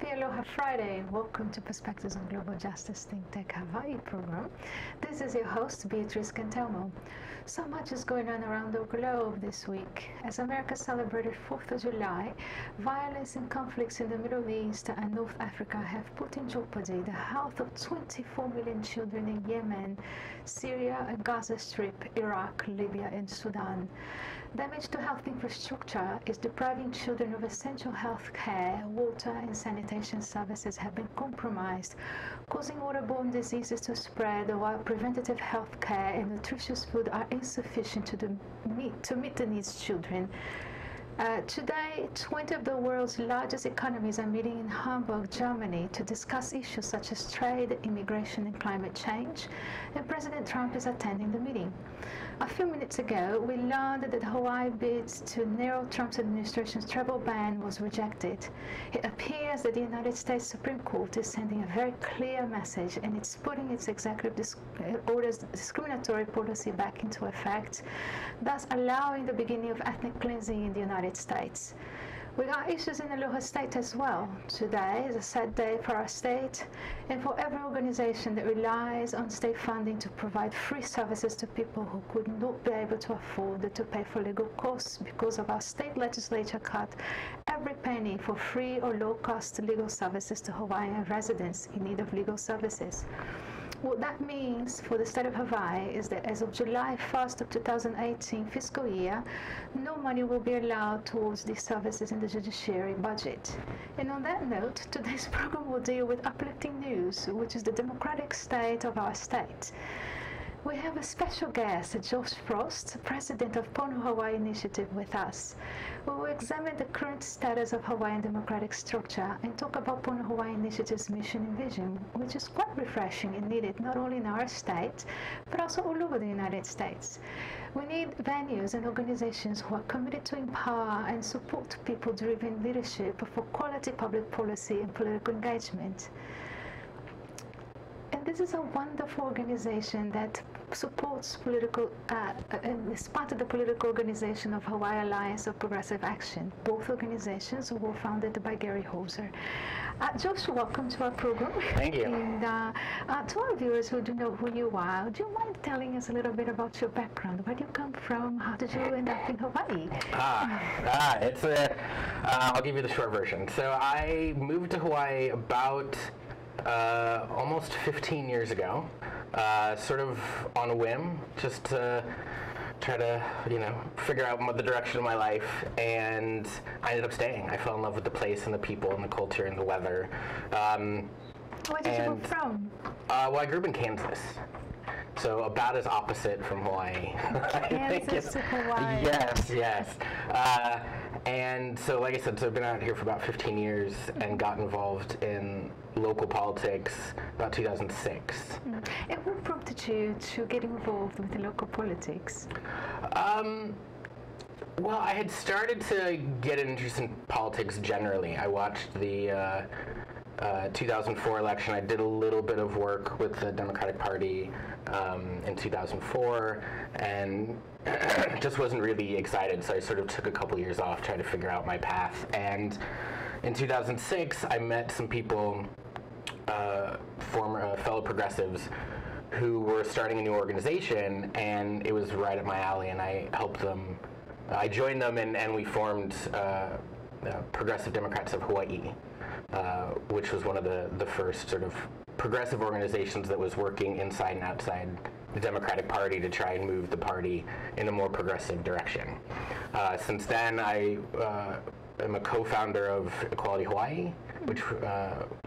Happy Aloha Friday and welcome to Perspectives on Global Justice ThinkTech Hawaii program. This is your host Beatrice Cantelmo. So much is going on around the globe this week. As America celebrated 4th of July, violence and conflicts in the Middle East and North Africa have put in jeopardy the health of 24 million children in Yemen, Syria and Gaza Strip, Iraq, Libya and Sudan. Damage to health infrastructure is depriving children of essential health care, water and sanitation services have been compromised, causing waterborne diseases to spread while preventative health care and nutritious food are insufficient to meet the needs of children. Today, 20 of the world's largest economies are meeting in Hamburg, Germany to discuss issues such as trade, immigration and climate change, and President Trump is attending the meeting. A few minutes ago, we learned that Hawaii's bid to narrow Trump's administration's travel ban was rejected. It appears that the United States Supreme Court is sending a very clear message and it's putting its executive order's discriminatory policy back into effect, thus allowing the beginning of ethnic cleansing in the United States. We got issues in Aloha State as well. Today is a sad day for our state and for every organization that relies on state funding to provide free services to people who could not be able to afford to pay for legal costs because of our state legislature cut every penny for free or low-cost legal services to Hawaiian residents in need of legal services. What that means for the state of Hawaii is that as of July 1st of 2018 fiscal year, no money will be allowed towards these services in the judiciary budget. And on that note, today's program will deal with uplifting news, which is the democratic state of our state. We have a special guest, Josh Frost, president of Pono Hawaii Initiative, with us. We will examine the current status of Hawaiian democratic structure and talk about Pono Hawaii Initiative's mission and vision, which is quite refreshing and needed not only in our state, but also all over the United States. We need venues and organizations who are committed to empower and support people-driven leadership for quality public policy and political engagement. This is a wonderful organization that supports political, and is part of the political organization of Hawaii Alliance of Progressive Action. Both organizations were founded by Gary Holzer. Josh, welcome to our program. Thank you. And to our viewers who do know who you are, would you mind telling us a little bit about your background? Where do you come from? How did you end up in Hawaii? I'll give you the short version. So I moved to Hawaii about almost 15 years ago, sort of on a whim, just to try to, you know, figure out the direction of my life, and I ended up staying. I fell in love with the place and the people and the culture and the weather. Where did you move from? Well, I grew up in Kansas. So about as opposite from Hawaii. Kansas to Hawaii. Yes, yes. And so, like I said, so I've been out here for about 15 years and got involved in local politics about 2006. And what prompted you to get involved with the local politics? Well, I had started to get an interest in politics generally. I watched the 2004 election. I did a little bit of work with the Democratic Party in 2004 and just wasn't really excited, so I sort of took a couple years off trying to figure out my path. And in 2006 I met some people, former fellow progressives, who were starting a new organization, and it was right up my alley, and I helped them. I joined them, and we formed Progressive Democrats of Hawaii, which was one of the first sort of progressive organizations that was working inside and outside the Democratic Party to try and move the party in a more progressive direction. Since then, I am a co-founder of Equality Hawaii, which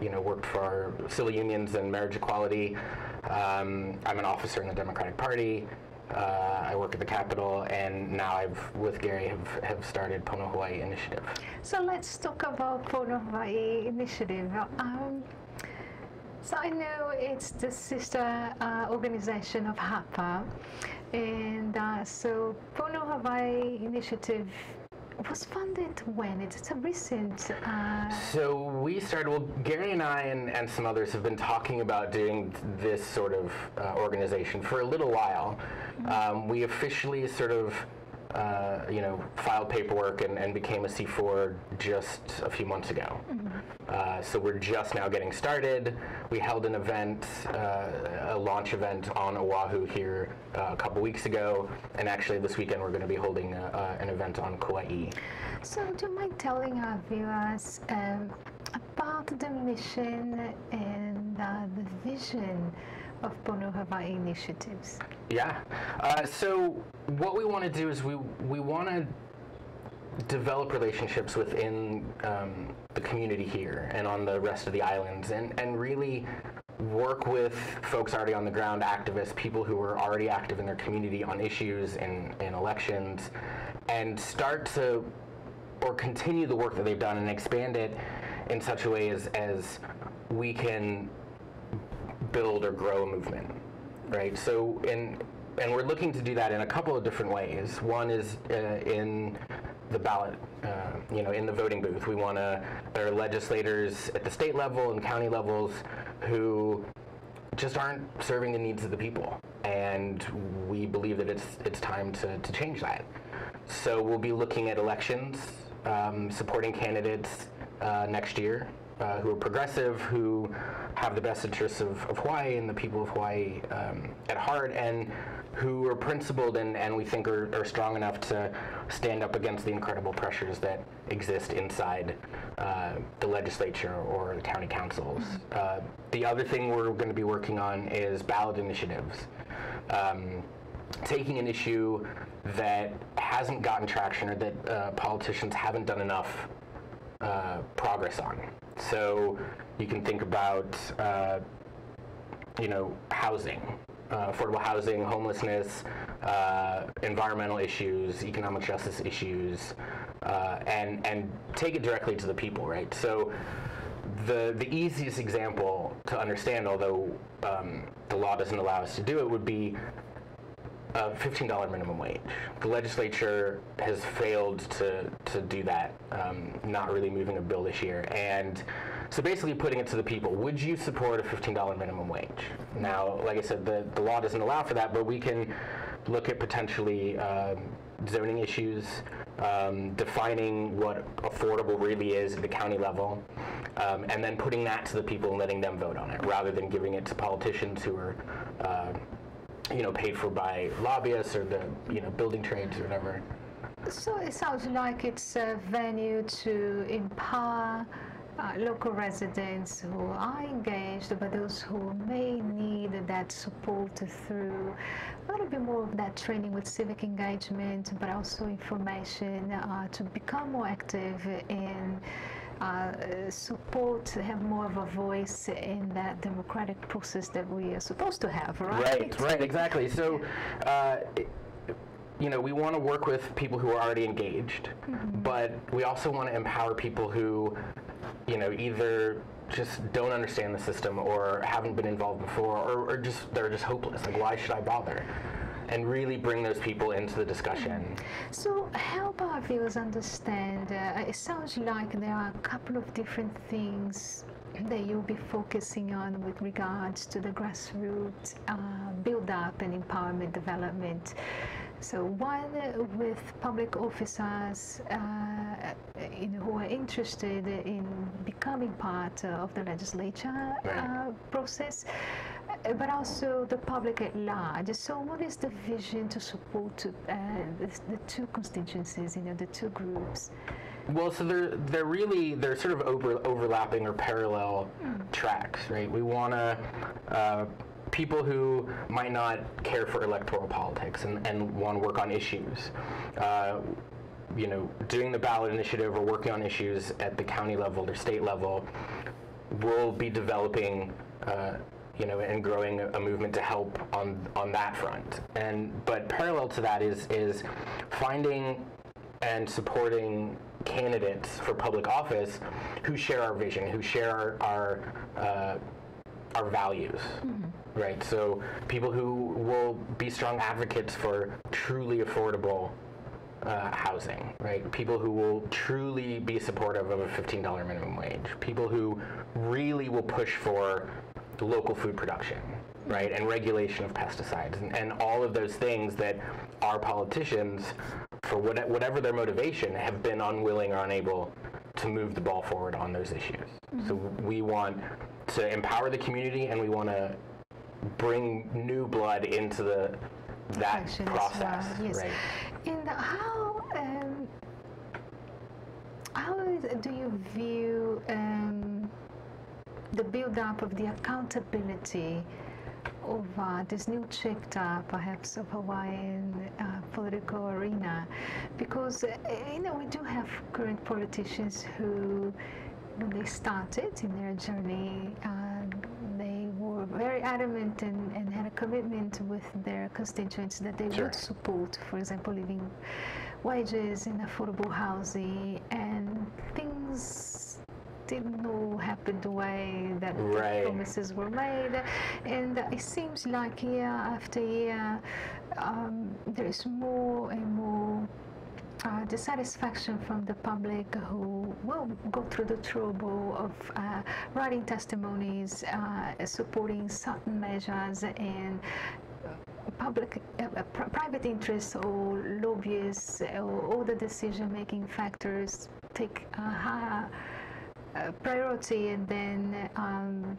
you know, worked for civil unions and marriage equality. I'm an officer in the Democratic Party. I work at the Capitol, and now I've, with Gary, have started Pono Hawaii Initiative. So let's talk about Pono Hawaii Initiative. So I know it's the sister organization of HAPA, and so Pono Hawaii Initiative was funded when? It's a recent... So we started, well, Gary and I and some others have been talking about doing this sort of organization for a little while. We officially sort of filed paperwork and became a C4 just a few months ago. Mm-hmm. So we're just now getting started. We held an event, a launch event on Oahu here a couple weeks ago, and actually this weekend we're going to be holding an event on Kauai. So do you mind telling our viewers about the mission and the vision of Pono Hawaii Initiatives? Yeah. So what we want to do is we want to develop relationships within the community here and on the rest of the islands, and really work with folks already on the ground, activists, people who are already active in their community on issues and elections, and start to or continue the work that they've done and expand it in such a way as we can build or grow a movement, right? So, and we're looking to do that in a couple of different ways. One is in the ballot, in the voting booth. We want to, there are legislators at the state level and county levels who just aren't serving the needs of the people. And we believe that it's time to change that. So we'll be looking at elections, supporting candidates next year who are progressive, who have the best interests of Hawaii and the people of Hawaii at heart, and who are principled and we think are strong enough to stand up against the incredible pressures that exist inside the legislature or the county councils. The other thing we're going to be working on is ballot initiatives. Taking an issue that hasn't gotten traction or that politicians haven't done enough progress on. So you can think about, housing, affordable housing, homelessness, environmental issues, economic justice issues, and take it directly to the people, right? So the easiest example to understand, although the law doesn't allow us to do it, would be a $15 minimum wage. The legislature has failed to do that, not really moving a bill this year. And so basically putting it to the people, would you support a $15 minimum wage? Now, like I said, the law doesn't allow for that, but we can look at potentially zoning issues, defining what affordable really is at the county level, and then putting that to the people and letting them vote on it, rather than giving it to politicians who are paid for by lobbyists or the, building trades or whatever. So it sounds like it's a venue to empower local residents who are engaged, but those who may need that support through a little bit more of that training with civic engagement, but also information to become more active in support, have more of a voice in that democratic process that we are supposed to have, right? Right, exactly. So, we want to work with people who are already engaged, mm-hmm. but we also want to empower people who, either just don't understand the system or haven't been involved before or just they're just hopeless. Like, why should I bother? And really bring those people into the discussion. So help our viewers understand, it sounds like there are a couple of different things that you'll be focusing on with regards to the grassroots build-up and empowerment development. So one with public officers who are interested in becoming part of the legislature process, but also the public at large. So what is the vision to support the two constituencies, the two groups? Well, so they're sort of overlapping or parallel tracks, right? We want to people who might not care for electoral politics and want to work on issues. Doing the ballot initiative or working on issues at the county level or state level, we'll be developing and growing a movement to help on that front. But parallel to that is finding and supporting candidates for public office who share our vision, who share our values. Mm-hmm. Right, so people who will be strong advocates for truly affordable housing, right? People who will truly be supportive of a $15 minimum wage. People who really will push for local food production, right? And regulation of pesticides and all of those things that our politicians for whatever their motivation, have been unwilling or unable to move the ball forward on those issues. Mm-hmm. So we want to empower the community, and we want to bring new blood into that process. Well. Yes. Right? And how do you view the build-up of the accountability of this new chapter, perhaps, of Hawaiian political arena? Because we do have current politicians who, when they started in their journey, they were very adamant and had a commitment with their constituents that they would support, for example, living wages and affordable housing, and things didn't happen the way that the promises were made. And it seems like year after year, there is more and more dissatisfaction from the public, who will go through the trouble of writing testimonies, supporting certain measures, and public, private interests or lobbyists, or all the decision-making factors take a higher priority, and then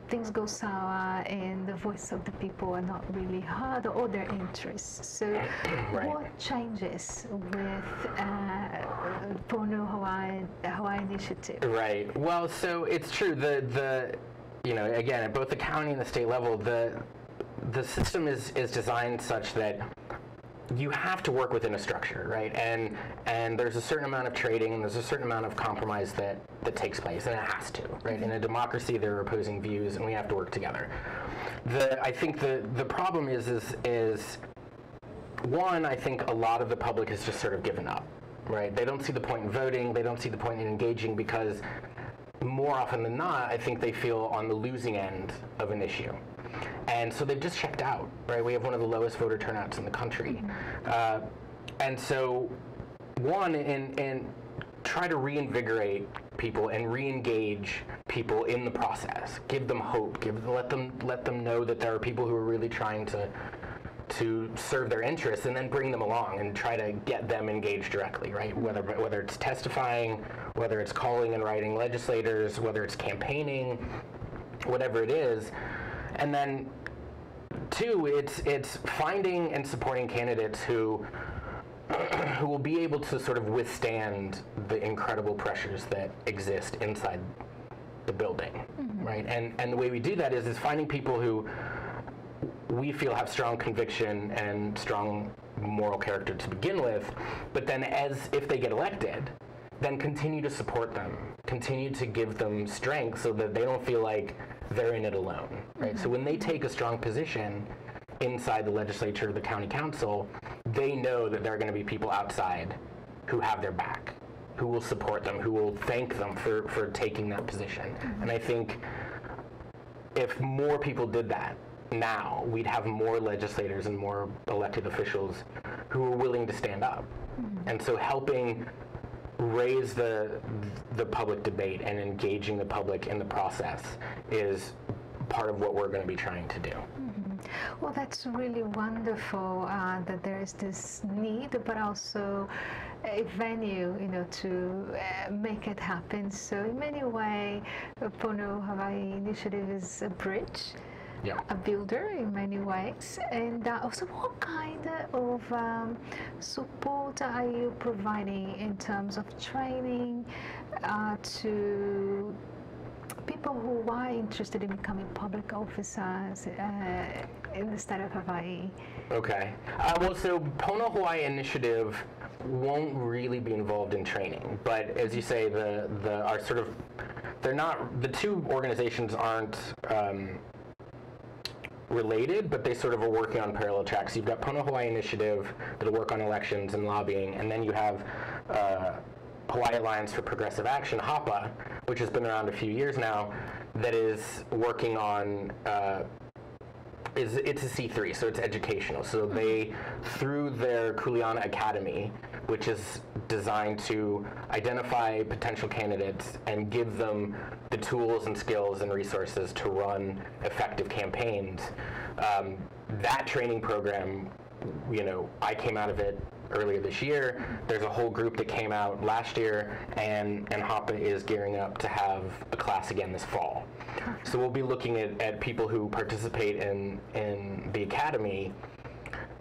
things go sour, and the voice of the people are not really heard, or their interests. So what changes with Pono Hawaii Initiative? Right. Well, so it's true. The again, at both the county and the state level, the system is designed such that you have to work within a structure, right? And there's a certain amount of trading, and there's a certain amount of compromise that takes place, and it has to, right? In a democracy, there are opposing views, and we have to work together. I think the problem is one, I think a lot of the public has just sort of given up, right? They don't see the point in voting, they don't see the point in engaging, because more often than not, I think they feel on the losing end of an issue. And so they've just checked out, right? We have one of the lowest voter turnouts in the country. And so, one, and try to reinvigorate people and re-engage people in the process. Give them hope. Let them know that there are people who are really trying to serve their interests, and then bring them along and try to get them engaged directly, right? Whether it's testifying, whether it's calling and writing legislators, whether it's campaigning, whatever it is. And then, two, it's finding and supporting candidates who who will be able to sort of withstand the incredible pressures that exist inside the building, right? And the way we do that is finding people who we feel have strong conviction and strong moral character to begin with, but then if they get elected, then continue to support them, continue to give them strength, so that they don't feel like they're in it alone, right? So when they take a strong position inside the legislature or the county council, they know that there are going to be people outside who have their back, who will support them, who will thank them for taking that position. And I think if more people did that now, we'd have more legislators and more elected officials who are willing to stand up. And so helping raise the public debate and engaging the public in the process is part of what we're going to be trying to do. Well, that's really wonderful that there is this need, but also a venue, to make it happen. So in many ways, Pono Hawaii Initiative is a bridge, a builder in many ways. And also, what kind of support are you providing in terms of training to people who are interested in becoming public officers in the state of Hawaii? Okay. Well, so Pono Hawaii Initiative won't really be involved in training, but as you say, our sort of, the two organizations aren't related, but they sort of are working on parallel tracks. You've got Pono Hawaii Initiative that'll work on elections and lobbying, and then you have Hawaii Alliance for Progressive Action, HAPA, which has been around a few years now, that is working on, it's a C3, so it's educational. So they, through their Kuleana Academy, which is designed to identify potential candidates and give them the tools and skills and resources to run effective campaigns, that training program, I came out of it earlier this year. There's a whole group that came out last year, and Hapa is gearing up to have a class again this fall. So we'll be looking at people who participate in the academy,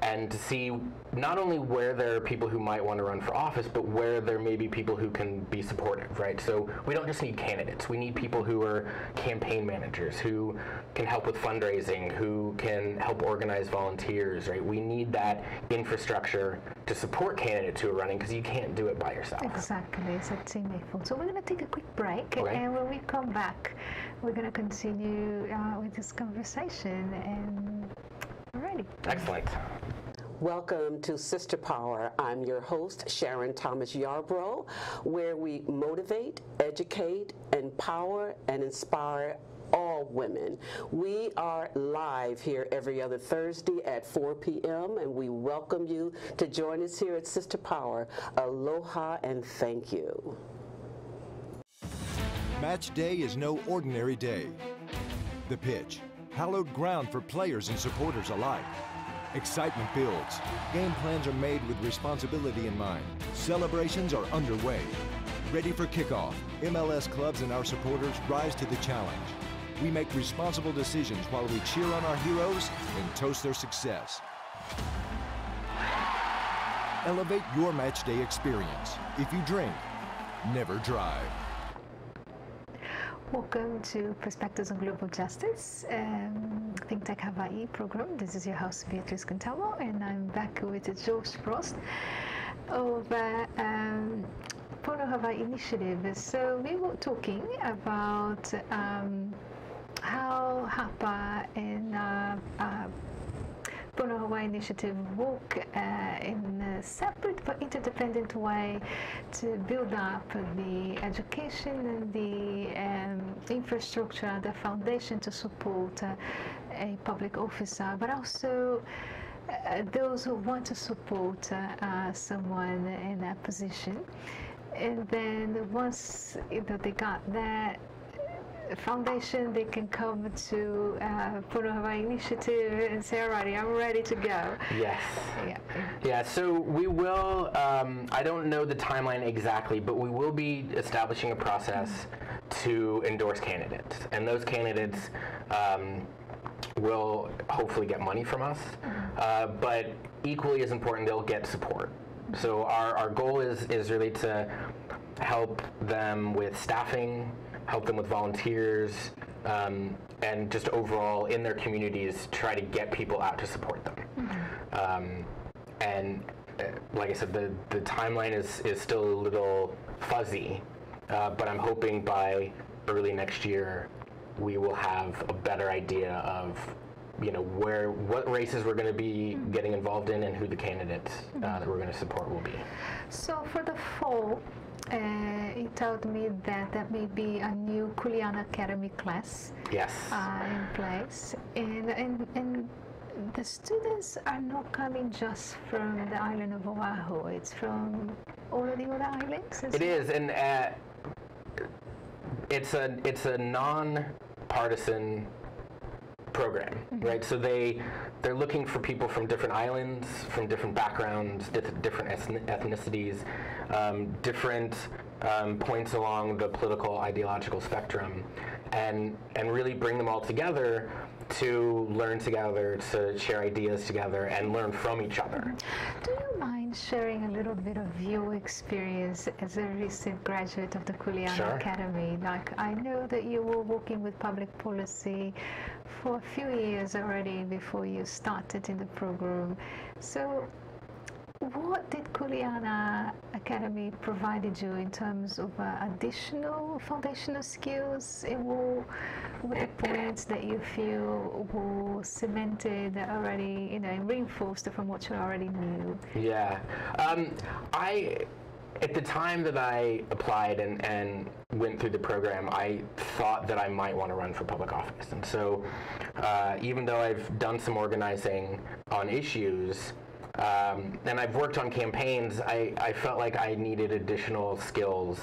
and to see not only where there are people who might want to run for office, but where there may be people who can be supportive, right? So we don't just need candidates. We need people who are campaign managers, who can help with fundraising, who can help organize volunteers, right? We need that infrastructure to support candidates who are running, because you can't do it by yourself. Exactly. So we're going to take a quick break, okay, and when we come back, we're going to continue with this conversation. And alrighty. Excellent. Welcome to Sister Power. I'm your host, Sharon Thomas-Yarbrough, where we motivate, educate, empower, and inspire all women. We are live here every other Thursday at 4 p.m. and we welcome you to join us here at Sister Power. Aloha and thank you. Match day is no ordinary day. The pitch, hallowed ground for players and supporters alike. Excitement builds. Game plans are made with responsibility in mind. Celebrations are underway. Ready for kickoff, MLS clubs and our supporters rise to the challenge. We make responsible decisions while we cheer on our heroes and toast their success. Elevate your match day experience. If you drink, never drive. Welcome to Perspectives on Global Justice, ThinkTech Hawaii program. This is your host, Beatrice Cantelmo, and I'm back with Josh Frost of Pono Hawaii Initiative. So we were talking about how Hapa and Pono Hawaii Initiative work in a separate but interdependent way to build up the education and the infrastructure, the foundation to support a public officer, but also those who want to support someone in a position. And then once, you know, they got that foundation, they can come to Pono Hawaii Initiative and say, all righty, I'm ready to go. Yes. Yeah. Yeah, so we will, I don't know the timeline exactly, but we will be establishing a process to endorse candidates. And those candidates will hopefully get money from us, but equally as important, they'll get support. So our goal is really to help them with staffing, help them with volunteers, and just overall in their communities try to get people out to support them. And like I said, the timeline is still a little fuzzy, but I'm hoping by early next year we will have a better idea of, you know, where, what races we're going to be getting involved in and who the candidates that we're going to support will be. So for the fall, he told me that there may be a new Kuleana Academy class. Yes. In place, and the students are not coming just from the island of Oahu. It's from all of the other islands. It is, and it's a non-partisan program, right? So they're looking for people from different islands, from different backgrounds, different ethnicities, different points along the political ideological spectrum, and really bring them all together to learn together, to share ideas together, and learn from each other. Do you mind sharing a little bit of your experience as a recent graduate of the Kuleana Academy? Like, I know that you were working with public policy for a few years already before you started in the program. So what did Kuleana Academy provided you in terms of additional foundational skills? What are the points that you feel were cemented already, you know, and reinforced from what you already knew? Yeah, at the time that I applied and went through the program, I thought that I might want to run for public office, and so even though I've done some organizing on issues, and I've worked on campaigns, I felt like I needed additional skills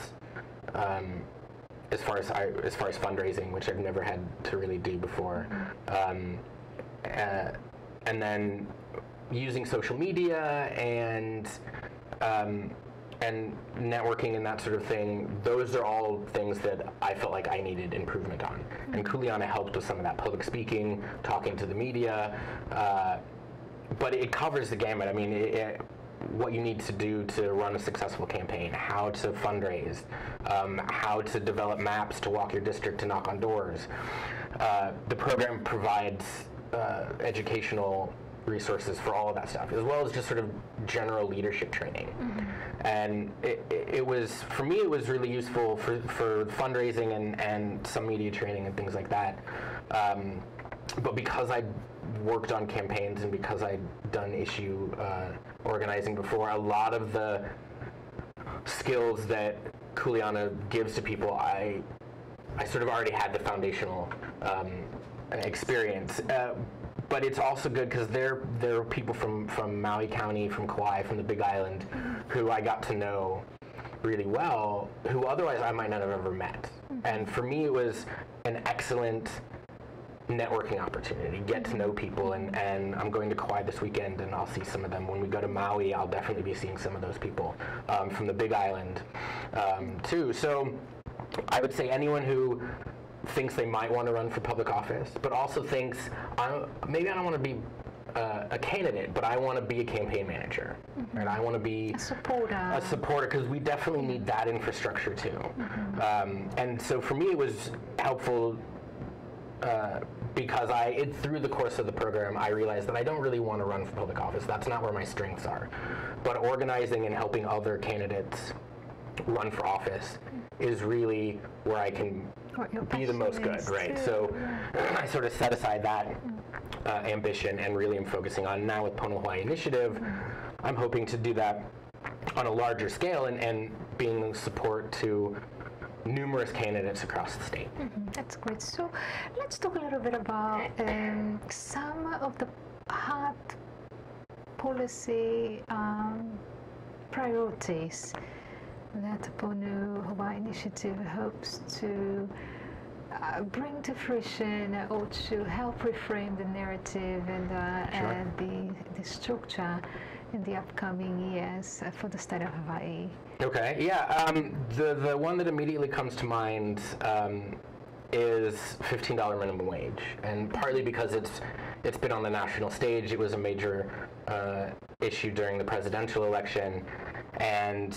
as far as fundraising, which I've never had to really do before, and then using social media and networking and that sort of thing, those are all things that I felt like I needed improvement on. Mm-hmm. And Kuleana helped with some of that public speaking, talking to the media, but it covers the gamut. I mean, what you need to do to run a successful campaign, how to fundraise, how to develop maps to walk your district to knock on doors. The program provides educational resources for all of that stuff, as well as just sort of general leadership training. Mm-hmm. And it was, for me, it was really useful for fundraising and some media training and things like that. But because I worked on campaigns and because I'd done issue organizing before, a lot of the skills that Kuleana gives to people, I sort of already had the foundational experience. But it's also good because there are people from Maui County, from Kauai, from the Big Island, who I got to know really well, who otherwise I might not have ever met. And for me, it was an excellent networking opportunity, get to know people, and I'm going to Kauai this weekend and I'll see some of them. When we go to Maui, I'll definitely be seeing some of those people from the Big Island too. So I would say anyone who thinks they might want to run for public office, but also thinks, maybe I don't want to be a candidate, but I want to be a campaign manager, mm-hmm. and I want to be a supporter, because we definitely need that infrastructure too. Mm-hmm. And so for me, it was helpful because through the course of the program, I realized that I don't really want to run for public office. That's not where my strengths are. But organizing and helping other candidates run for office is really where I can be the most good, right? Too. So I sort of set aside that ambition and really am focusing on now with Pono Hawaii Initiative. Mm-hmm. I'm hoping to do that on a larger scale and being support to numerous candidates across the state. Mm-hmm. That's great. So let's talk a little bit about some of the hard policy priorities that Pono Hawaii Initiative hopes to bring to fruition or to help reframe the narrative and the structure in the upcoming years for the state of Hawaii. Okay, yeah. The one that immediately comes to mind is $15 minimum wage, and partly because it's been on the national stage. It was a major issue during the presidential election, and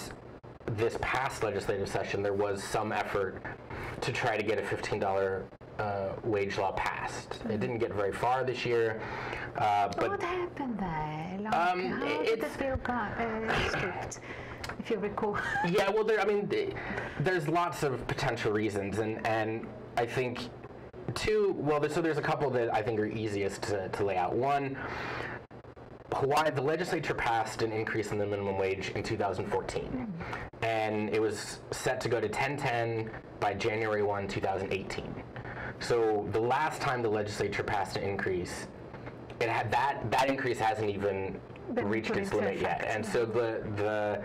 this past legislative session, there was some effort to try to get a $15 wage law passed. Mm-hmm. It didn't get very far this year. But what happened there? Like, how did the bill got if you recall? Yeah, well, there's lots of potential reasons, and I think two. Well, so there's a couple that I think are easiest to lay out. One, Hawaii, the legislature passed an increase in the minimum wage in 2014, and it was set to go to $10.10 by January 1, 2018. So the last time the legislature passed an increase, it had that increase hasn't even reached its limit yet. And so the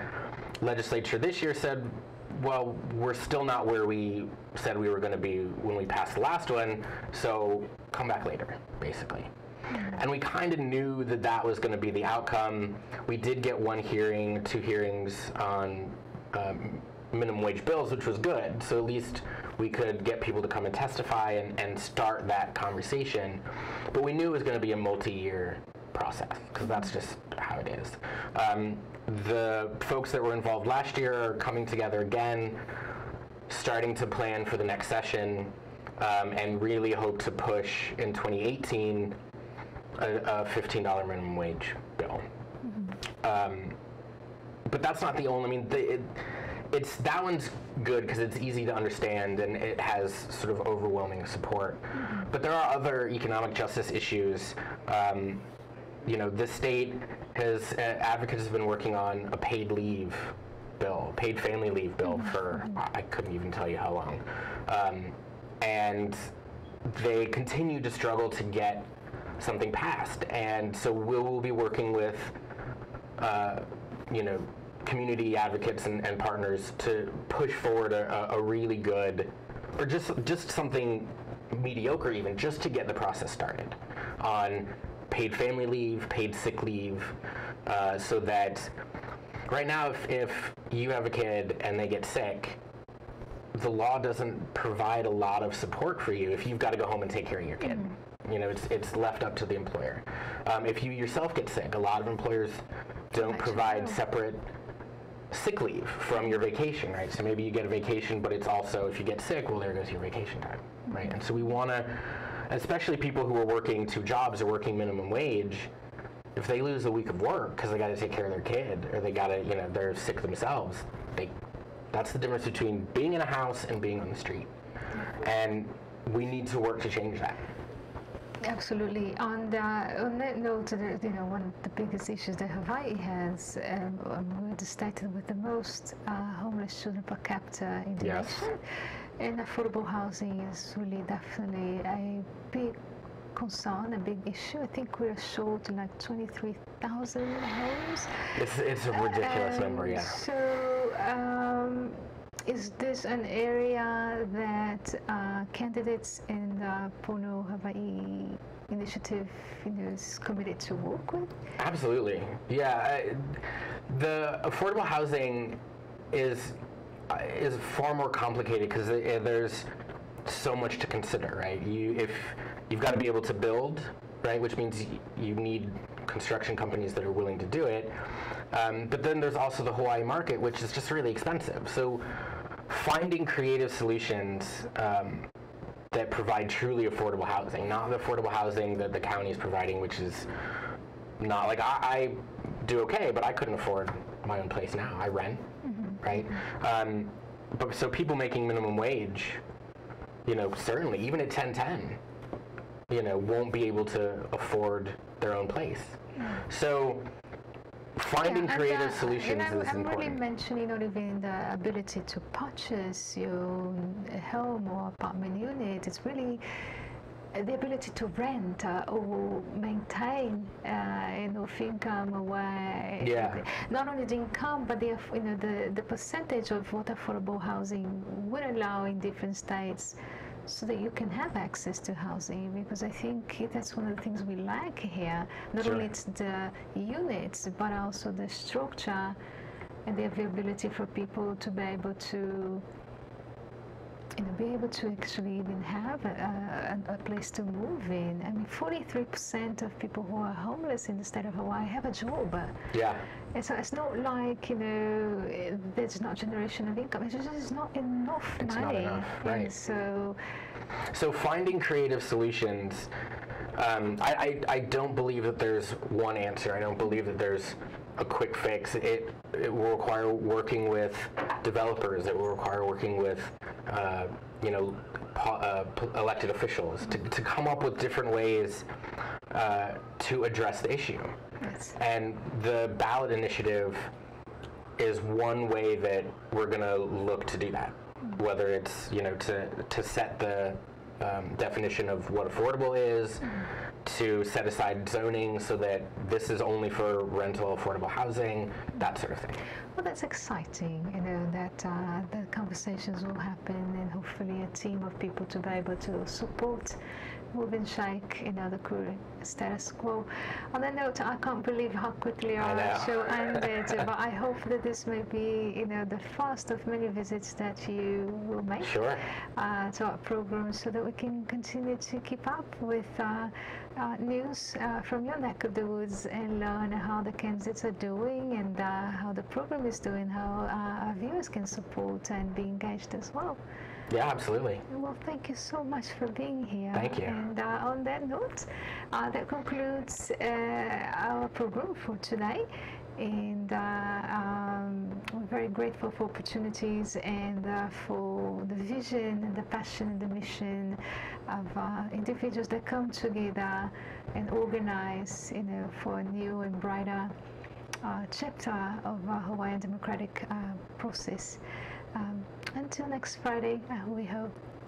legislature this year said, well, we're still not where we said we were going to be when we passed the last one, so come back later, basically. And we kind of knew that was going to be the outcome. We did get one hearing, two hearings on minimum wage bills, which was good. So at least we could get people to come and testify and start that conversation. But we knew it was going to be a multi-year process, because that's just how it is. The folks that were involved last year are coming together again, starting to plan for the next session, and really hope to push in 2018 a $15 minimum wage bill. Mm-hmm. But that's not the only, that one's good because it's easy to understand and it has sort of overwhelming support. Mm-hmm. But there are other economic justice issues. This state has, advocates have been working on a paid leave bill, paid family leave bill mm-hmm. for, I couldn't even tell you how long. And they continue to struggle to get something passed, and so we'll be working with community advocates and partners to push forward a really good, or just something mediocre even, just to get the process started on paid family leave, paid sick leave, so that right now if you have a kid and they get sick, the law doesn't provide a lot of support for you if you've got to go home and take care of your kid. Mm-hmm. You know, it's left up to the employer. If you yourself get sick, a lot of employers don't provide separate sick leave from your vacation, right? So maybe you get a vacation, but it's also, if you get sick, well, there goes your vacation time, right? Mm-hmm. And so we want to, especially people who are working two jobs or working minimum wage, if they lose a week of work because they got to take care of their kid or they got to, you know, they're sick themselves, that's the difference between being in a house and being on the street. And we need to work to change that. Absolutely. On that note, you know, one of the biggest issues that Hawaii has, we're the state with the most homeless children per capita in the nation. And affordable housing is really definitely a big concern, a big issue. I think we're short like 23,000 homes. It's a ridiculous number, yeah. So, is this an area that candidates in the Pono Hawaii Initiative is committed to work with? Absolutely. Yeah. The affordable housing is far more complicated because there's so much to consider, right? You've got to be able to build, right, which means you need construction companies that are willing to do it. But then there's also the Hawaii market, which is just really expensive. So finding creative solutions that provide truly affordable housing, not the affordable housing that the county is providing, which is not like I do okay, but I couldn't afford my own place now. I rent, right? But so people making minimum wage, you know, certainly, even at 1010, you know, won't be able to afford their own place. So finding creative solutions is important. I'm really mentioning not even the ability to purchase your own home or apartment unit. It's really the ability to rent or maintain of income away. Yeah. Not only the income, but the, you know, the percentage of what affordable housing would allow in different states, so that you can have access to housing, because I think that's one of the things we lack here. Not only it's the units, but also the structure and the availability for people to be able to, you know, actually even have a place to move in. I mean, 43% of people who are homeless in the state of Hawaii have a job. Yeah. And so it's not like, you know, there's not generation of income. It's just it's not enough money. Not enough, right? And so finding creative solutions. I don't believe that there's one answer. I don't believe that there's a quick fix. It will require working with developers. It will require working with elected officials to come up with different ways to address the issue. Yes. And the ballot initiative is one way that we're going to look to do that. Whether it's, you know, to set the definition of what affordable is, to set aside zoning so that this is only for rental affordable housing, that sort of thing. Well, that's exciting, you know, that the conversations will happen, and hopefully a team of people to be able to support, move and shake, you know, the current status quo. On that note, I can't believe how quickly our show ended, but I hope that this may be, you know, the first of many visits that you will make to our program, so that we can continue to keep up with news from your neck of the woods and learn how the candidates are doing and how the program is doing, how our viewers can support and be engaged as well. Yeah, absolutely. Well, thank you so much for being here. Thank you. And on that note, that concludes our program for today. And we're very grateful for opportunities and for the vision and the passion and the mission of individuals that come together and organize, you know, for a new and brighter chapter of our Hawaiian democratic process. Until next Friday, we hope